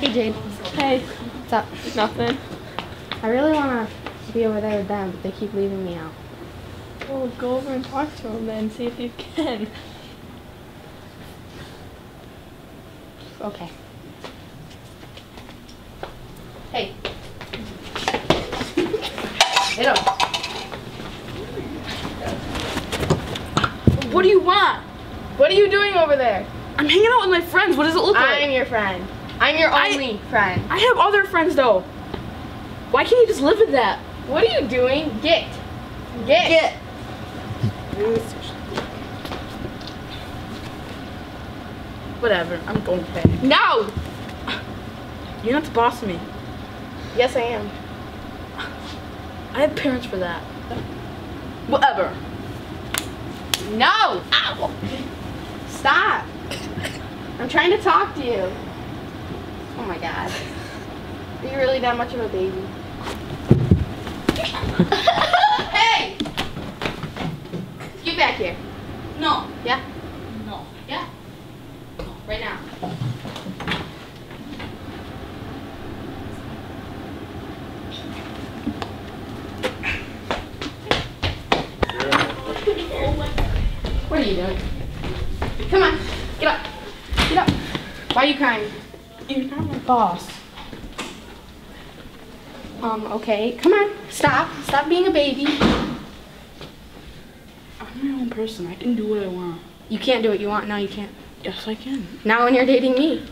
Hey, Jade. Hey. What's up? Nothing. I really want to be over there with them, but they keep leaving me out. Well, go over and talk to them then, see if you can. Okay. Hey. Get up. What do you want? What are you doing over there? I'm hanging out with my friends. What does it look like? I'm your friend. I'm your only friend. I have other friends though. Why can't you just live with that? What are you doing? Get. Whatever. I'm going to bed. No! You're not the boss of me. Yes, I am. I have parents for that. Whatever. No! Ow! Stop! I'm trying to talk to you. Oh my god. Are you really that much of a baby? Hey! Get back here. No. Yeah? No. Yeah? No. Right now. What are you doing? Come on. Get up. Get up. Why are you crying? You're not my boss. Okay. Come on. Stop. Stop being a baby. I'm my own person. I can do what I want. You can't do what you want. No, you can't. Yes, I can. Not when you're dating me.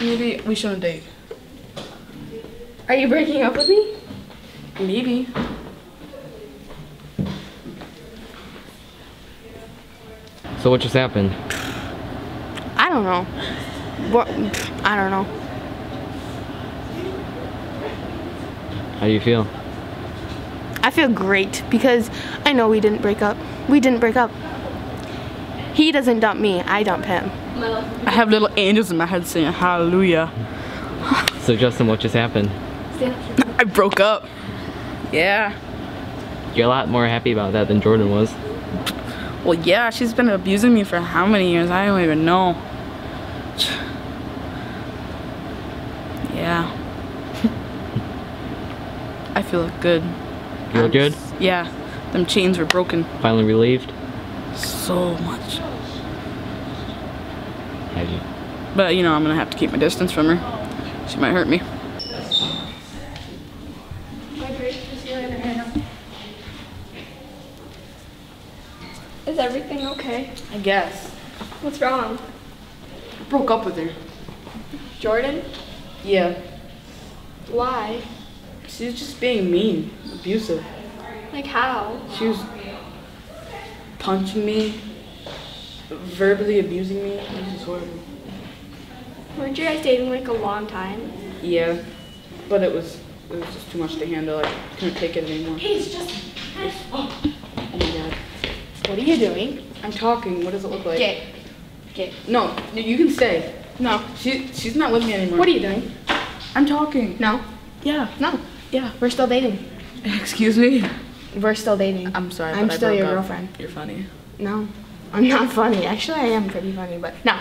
Maybe we shouldn't date. Are you breaking up with me? Maybe. So what just happened? I don't know. What? I don't know. How do you feel? I feel great because I know we didn't break up. We didn't break up. He doesn't dump me, I dump him. I have little angels in my head saying hallelujah. So Justin, what just happened? I broke up. Yeah. You're a lot more happy about that than Jordyn was. Well, yeah, she's been abusing me for how many years? I don't even know. Yeah. I feel good. You feel good? Yeah. Them chains were broken. Finally relieved? So much. Have you? But, you know, I'm gonna have to keep my distance from her. She might hurt me. Is everything okay? I guess. What's wrong? I broke up with her. Jordyn? Yeah. Why? She was just being mean, abusive. Like how? She was punching me, verbally abusing me. It was just horrible. Weren't you guys dating like a long time? Yeah, but it was just too much to handle. I couldn't take it anymore. He's just. Oh my god. What are you doing? I'm talking. What does it look like? Get. No, you can stay. No, she's not with me anymore. What are you doing? I'm talking. No. Yeah. No. Yeah. We're still dating. Excuse me? We're still dating. I'm sorry, I'm still your girlfriend. You're funny. No, I'm not funny. Actually, I am pretty funny, but no.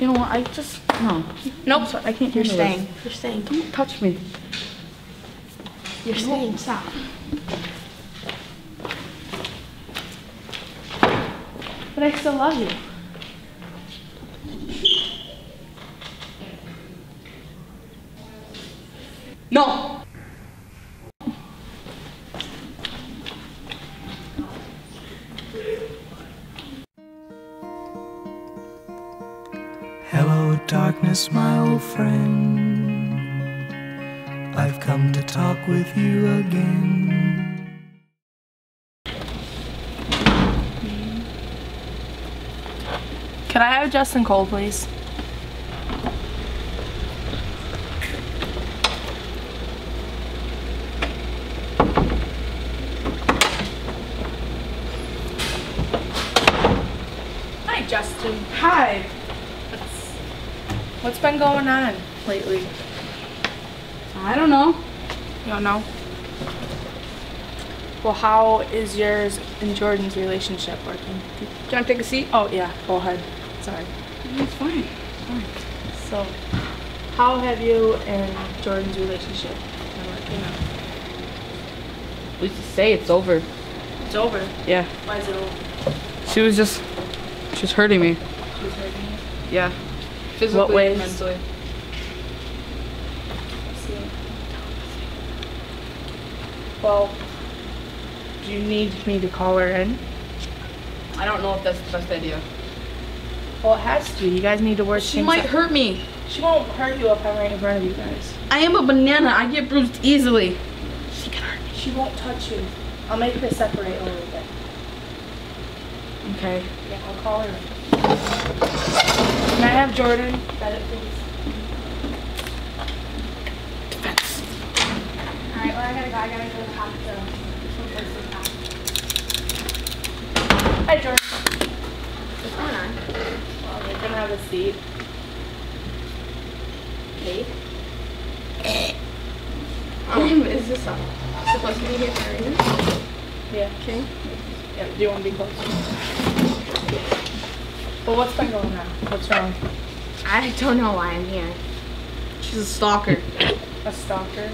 You know what? I just, no. Nope. I can't hear you. You're staying. You're staying. Don't touch me. You're staying. Stop. But I still love you. No! Hello, darkness, my old friend. I've come to talk with you again. Can I have Justin Cole, please? Hi, Justin. Hi. What's been going on lately? I don't know. You don't know? Well, how is yours and Jordyn's relationship working? Do you want to take a seat? Oh, yeah. Go ahead. Sorry. It's fine. It's fine. So how have you and Jordyn's relationship been working out? We just say it's over. It's over? Yeah. Why is it over? She was hurting me. She was hurting you? Yeah. Physically, what ways? Mentally. Well, do you need me to call her in? I don't know if that's the best idea. Well, it has to. You guys need to work. She might hurt me. She won't hurt you if I'm right in front of you guys. I am a banana. I get bruised easily. She can hurt me. She won't touch you. I'll make her separate a little bit. Okay. Yeah, I'll call her. Can I have Jordyn Pettit, please? Defense. All right. Well, I gotta go to the hospital. Hi, Jordyn. What's going on? Well, you're gonna have a seat. Wait. Is this supposed to be here for a reason? Yeah. Okay. Yeah, do you want to be close? Well, what's been going on? What's wrong? I don't know why I'm here. She's a stalker. A stalker?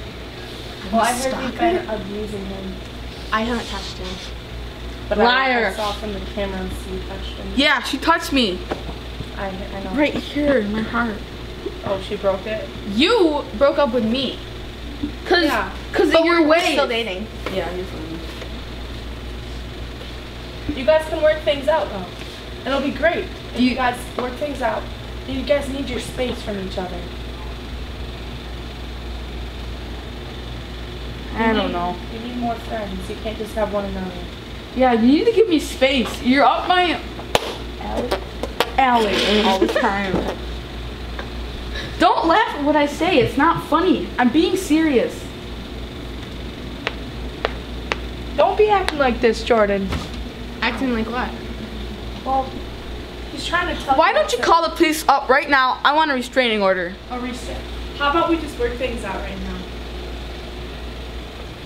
Well, I heard you've been abusing him. I haven't touched him. But liar! I saw from the camera and see you touched him. Yeah, she touched me. I know. Right here in my heart. Oh, she broke it? You broke up with me. Cause of your way. We're still dating. Yeah, you're fine. You guys can work things out though. It'll be great if you guys work things out. You guys need your space from each other. I don't know. You need more friends. You can't just have one another. Yeah, you need to give me space. You're up my alley all the time. Don't laugh at what I say. It's not funny. I'm being serious. Don't be acting like this, Jordyn. Acting like what? Well, he's trying to tell Why don't you call the police up right now? I want a restraining order. A restraint. How about we just work things out right now?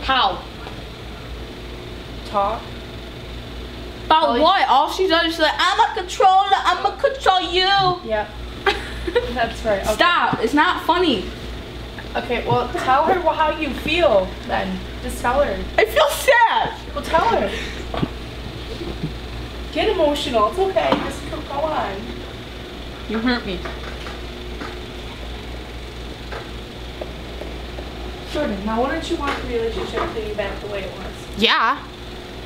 How? Talk. About what? All she does is like, I'm a controller. I'm gonna control you. Yeah. That's right. Okay. Stop. It's not funny. Okay, well, tell her how you feel then. Just tell her. I feel sad. Well, tell her. Get emotional. It's okay. Just go on. You hurt me. Jordyn, now wouldn't you want the relationship to be back the way it was? Yeah.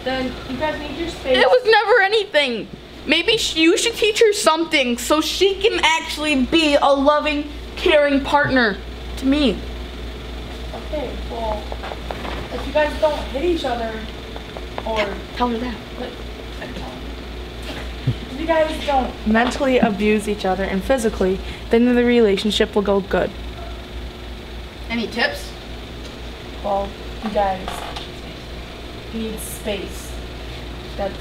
Then you guys need your space. It was never anything. Maybe you should teach her something so she can actually be a loving, caring partner to me. Okay, well, if you guys don't hit each other or... Tell her that. If you guys don't mentally abuse each other and physically, then the relationship will go good. Any tips? Well, you guys need space. That's...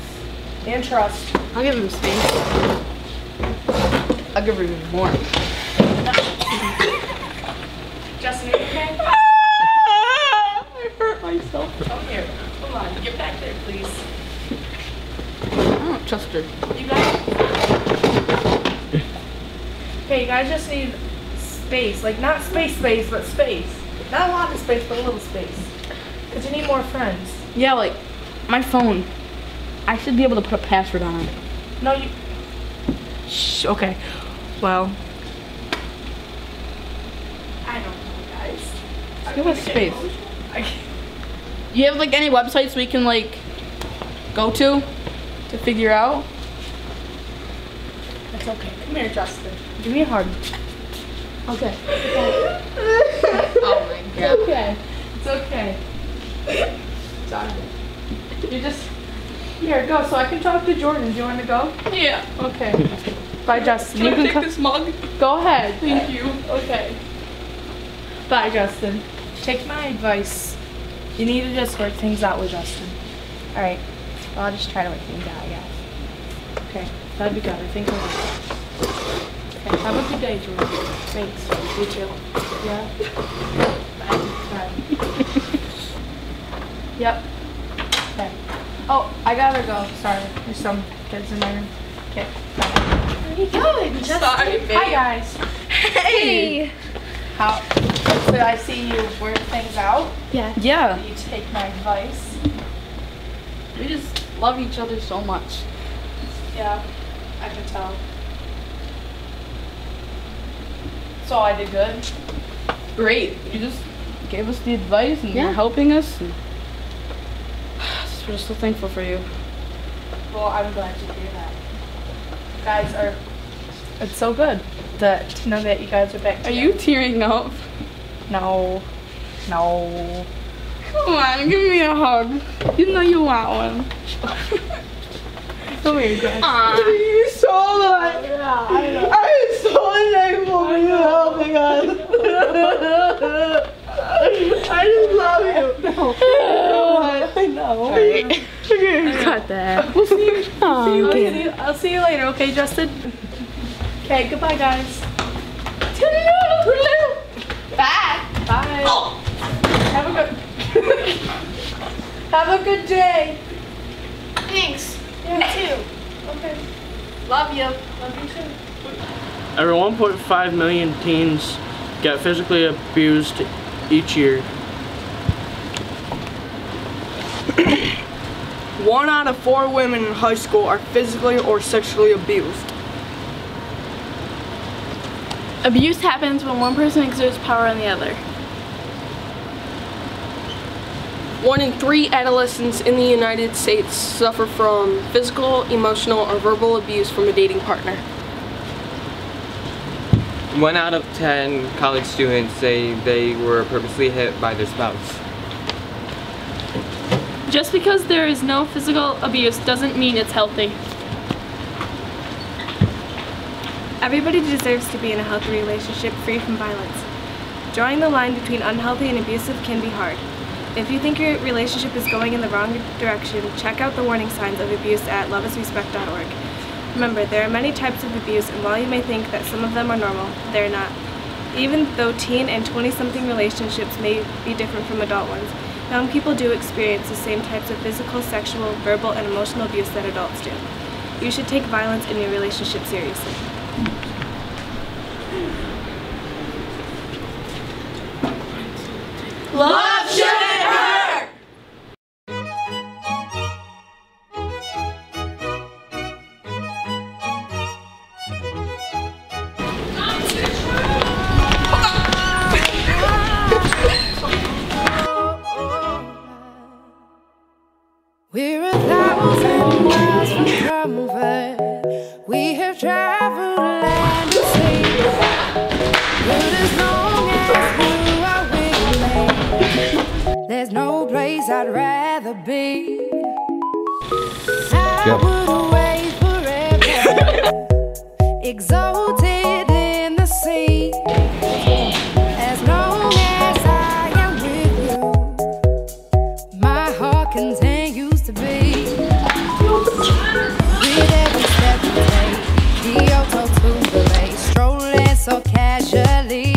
And trust. I'll give him space. I'll give him more. Justin, are you okay? I hurt myself. Oh, here. Come on. Get back there, please. I don't trust her. You guys? Okay, you guys just need space. Like, not space, but space. Not a lot of space, but a little space. Because you need more friends. Yeah, like, my phone. I should be able to put a password on it. No, you... Shh, okay. Well... I don't know, guys. Give us space. You have, like, any websites we can, like, go to figure out? That's okay. Come here, Justin. Give me a hug. Okay. Oh, my God. It's okay. It's okay. Jonathan. You're just... Here, go, so I can talk to Jordyn. Do you want to go? Yeah. Okay. Bye, Justin. Can I take this mug? Go ahead. Thank you. Okay. Bye, Justin. Take my advice. You need to just work things out with Justin. All right. Well, I'll just try to work things out, I guess. Okay. That'd be good. I think we'll do. Okay. Have a good day, Jordyn. Thanks. You too. Yeah? Bye. Bye. Yep. Okay. Oh, I gotta go. Sorry, there's some kids in my room. Okay. How are you doing? Sorry, babe. Hi, guys. Hey! How? So I see you work things out. Yeah. Yeah. You take my advice. We just love each other so much. Yeah, I can tell. So I did good. Great. You just gave us the advice and you're helping us. And we're so thankful for you. Well, I'm glad to hear that. You guys are. It's so good that to know that you guys are back together. Are you tearing up? No. No. Come on, give me a hug. You know you want one. Come here, guys. You're so much. Yeah, I know. I'm so thankful for you helping us. I just love you. No. I know. Okay. I got that. We'll see you. I'll see you later, okay, Justin? Okay, goodbye, guys. Bye. Bye. Oh. Have a good day. Thanks. You too. Okay. Love you. Love you too. Over 1.5 million teens get physically abused each year. 1 out of 4 women in high school are physically or sexually abused. Abuse happens when one person exerts power on the other. 1 in 3 adolescents in the United States suffer from physical, emotional, or verbal abuse from a dating partner. 1 out of 10 college students say they were purposely hit by their spouse. Just because there is no physical abuse doesn't mean it's healthy. Everybody deserves to be in a healthy relationship free from violence. Drawing the line between unhealthy and abusive can be hard. If you think your relationship is going in the wrong direction, check out the warning signs of abuse at loveisrespect.org. Remember, there are many types of abuse, and while you may think that some of them are normal, they're not. Even though teen and 20-something relationships may be different from adult ones, young people do experience the same types of physical, sexual, verbal, and emotional abuse that adults do. You should take violence in your relationship seriously. Love shouldn't hurt! We're 1,000 miles from comfort. We have traveled land and sea. But as long as you are with me, there's no place I'd rather be. I would away forever, exalted in the sea. As long as I am with you, my heart continues to be. With every step you take, the auto to the lake, strolling so casually.